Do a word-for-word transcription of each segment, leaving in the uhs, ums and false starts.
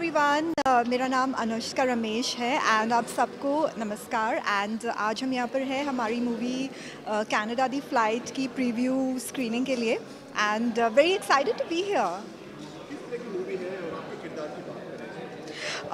everyone. Uh, मेरा नाम अनुष्का रमेश है and आप सबको नमस्कार and uh, आज हम यहाँ पर हैं हमारी मूवी कनाडा दी फ्लाइट की प्रीव्यू स्क्रीनिंग के लिए and uh, very excited to be here.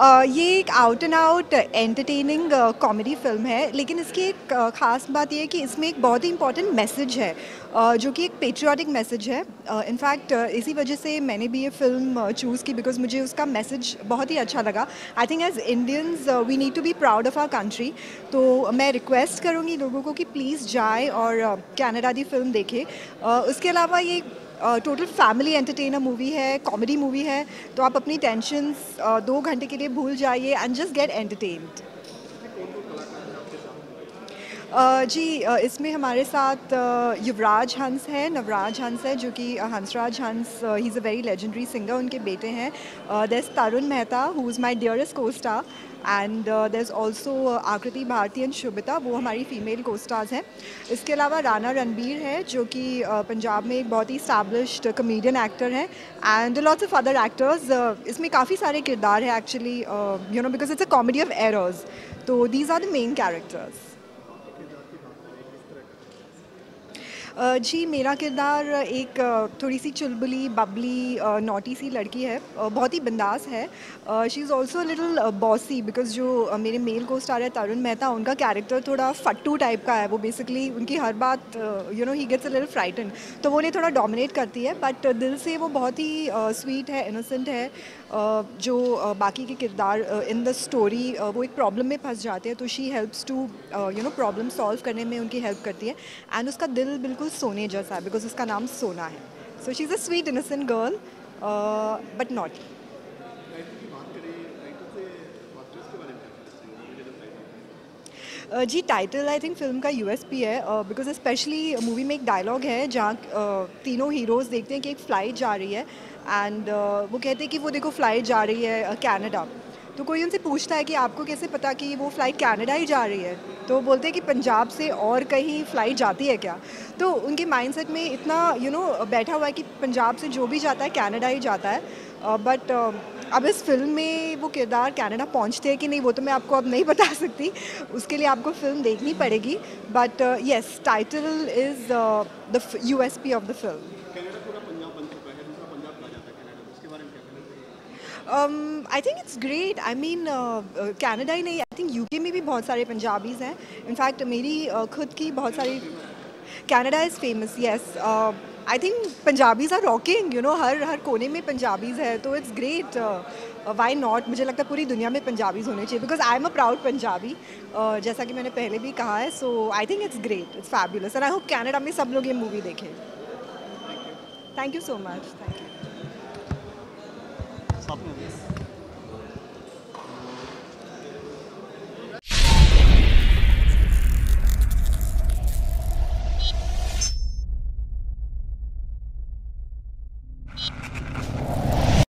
Uh, ये एक out and out entertaining comedy film है, लेकिन इसकी एक uh, ख़ास बात यह है कि इसमें एक बहुत ही इंपॉर्टेंट मैसेज है uh, जो कि एक पेट्रियाटिक मैसेज है. इनफैक्ट uh, uh, इसी वजह से मैंने भी ये फिल्म चूज़ की बिकॉज मुझे उसका मैसेज बहुत ही अच्छा लगा. I think as Indians we need to be proud of our country. तो मैं रिक्वेस्ट करूँगी लोगों को कि प्लीज़ जाए और कनाडा दी फिल्म देखें. uh, उसके अलावा ये टोटल फैमिली एंटरटेनर मूवी है, कॉमेडी मूवी है, तो आप अपनी टेंशन्स uh, दो घंटे के लिए भूल जाइए एंड जस्ट गेट एंटरटेन्ड. जी uh, इसमें हमारे साथ uh, युवराज हंस है, नवराज हंस है जो कि uh, Hansraj Hans, he is a very legendary singer, उनके बेटे हैं. There is Tarun Mehta who is my dearest को star and there is also Aakriti Bharti and शुभिता, वो हमारी फ़ीमेल को स्टार्स हैं. इसके अलावा राना रणबीर है जो कि uh, पंजाब में एक बहुत ही इस्टेब्लिश्ड कॉमेडियन एक्टर हैं and lots of other actors. इसमें काफ़ी सारे किरदार हैं actually, you know because it's a comedy of errors, तो these are the main characters. Uh, जी मेरा किरदार एक uh, थोड़ी सी चुलबुली बबली नॉटी सी लड़की है, uh, बहुत ही बिंदास है. She is also little bossy because जो uh, मेरे मेल को स्टार है तरुण मेहता, उनका कैरेक्टर थोड़ा फट्टू टाइप का है. वो बेसिकली उनकी हर बात you know he gets a little frighten, तो वो उन्हें थोड़ा डोमिनेट करती है, बट दिल से वो बहुत ही स्वीट uh, है, इनोसेंट है. uh, जो uh, बाकी के किरदार इन द स्टोरी वो एक प्रॉब्लम में फंस जाते हैं, तो she helps to you know problem solve करने में उनकी हेल्प करती है. एंड उसका दिल बिल्कुल सोने जैसा है बिकॉज उसका नाम सोना है. So she is a sweet innocent girl but not. जी टाइटल आई थिंक फिल्म का यूएसपी है बिकॉज स्पेशली मूवी में एक डायलॉग है जहाँ uh, तीनों हीरोज़ देखते हैं कि एक फ़्लाइट जा रही है एंड uh, वो कहते हैं कि वो देखो फ्लाइट जा रही है कनाडा. uh, तो कोई उनसे पूछता है कि आपको कैसे पता कि वो फ़्लाइट कनाडा ही जा रही है, तो बोलते हैं कि पंजाब से और कहीं फ़्लाइट जाती है क्या. तो उनके माइंडसेट में इतना यू नो बैठा हुआ है कि पंजाब से जो भी जाता है कनाडा ही जाता है. बट अब इस फिल्म में वो किरदार कनाडा पहुंचते हैं कि नहीं वो तो मैं आपको अब नहीं बता सकती, उसके लिए आपको फिल्म देखनी पड़ेगी. But yes, title is the U S P of the film. I think it's great. I mean Canada ही नहीं, आई थिंक यूके में भी बहुत सारे पंजाबीज़ हैं. इनफैक्ट मेरी uh, खुद की बहुत सारी Canada is famous. Yes I think Punjabis are rocking, you know हर हर कोने में पंजाबीज़ है, तो इट्स ग्रेट. वाई नॉट, मुझे लगता है पूरी दुनिया में पंजाबीज़ होने चाहिए because I am a proud Punjabi, जैसा कि मैंने पहले भी कहा है. So I think it's great, it's fabulous and I hope Canada में सब लोग ये मूवी देखें. Thank you so much. Thank you.